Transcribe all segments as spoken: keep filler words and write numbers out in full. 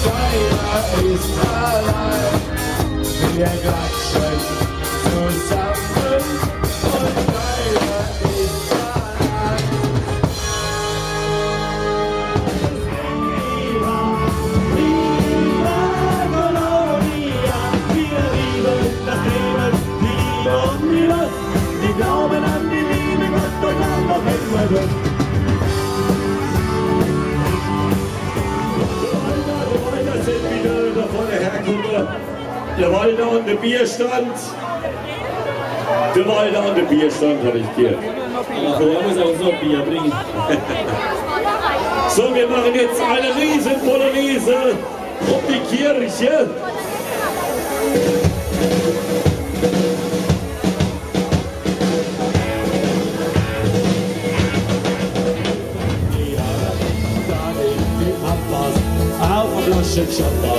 Feuer ist allein, wir klatschen zusammen und Feuer ist allein. Viva Colonia, wir lieben das Leben, Liebe und Liebe, die glauben an die Liebe, Gott und an noch immer wird. Der Walder und der Bierstand. Der Walder und der Bierstand habe ich dir. Also, er muss auch so ein Bier bringen. So, wir machen jetzt eine riesen Polonaise um die Kirche. Flaschen Champagner,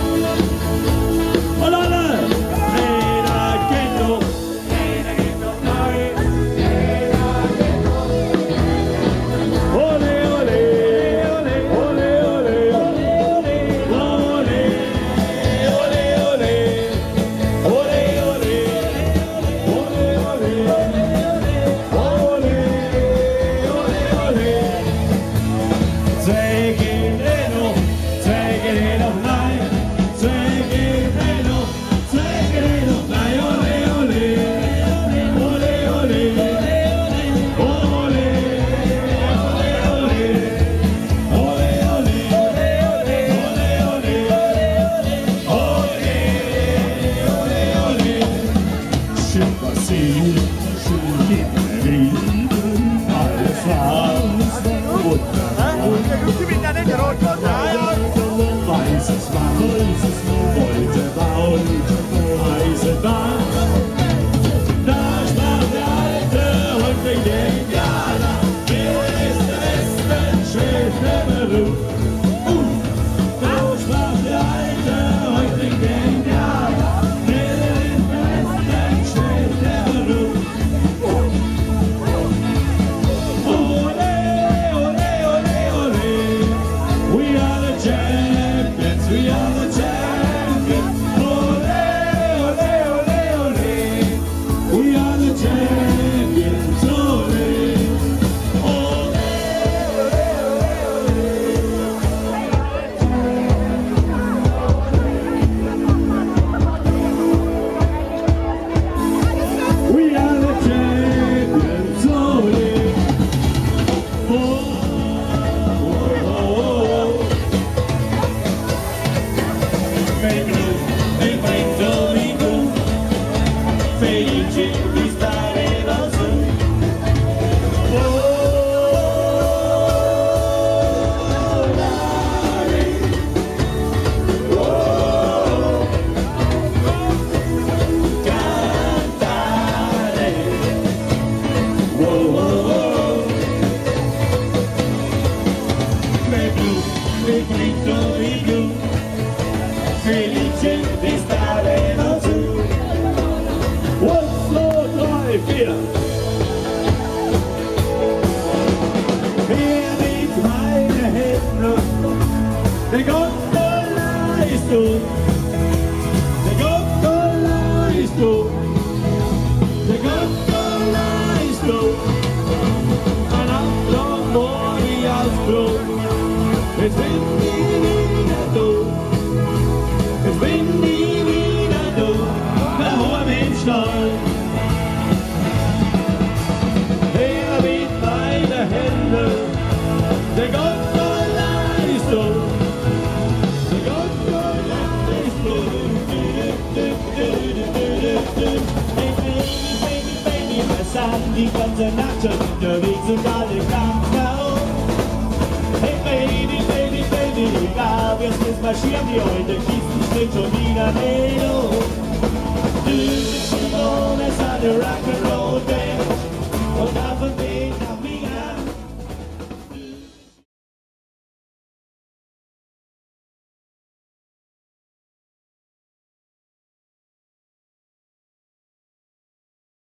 genug. Und alle! Jeder geht noch! Jeder geht noch nein! Jeder geht noch! Ole, ole! Ole, ole! Ole, ole! Ole, ole! Ole, ole! Ole, ole! Weißes Band, Wolte bauen, heiße Bahn. Da sprach der alte heutige Indianer, wer ist der Westen, schwebt der Beruf. Da sprach der alte heutige Indianer, wer ist der Westen, schwebt der Beruf. Ole, ole, ole, ole, we are the champions. We are the champions, ole, ole, ole, ole. We are the champions, ole, ole, ole, ole. We are the champions, ole. Oh. Felice di stare da su. One, two, three, vier. Hier liegt meine Hände, der Gott ist du, der Gott ist du, der Gott ist du. Ein anderer Mori als Blut, jetzt bin ich wieder du. Jetzt bin ich wieder du, der hohe Menschlein. Her mit meine Hände, der Gott allein ist du. Der Gott allein ist du. Baby, baby, baby, wir sind die ganze Nacht schon unterwegs und alle krank. Hey baby, baby, baby, egal wir's jetzt marschieren, die heute Kisten steht schon wieder Nero. Du bist schon ohne seine Rock'n'Roll-Band und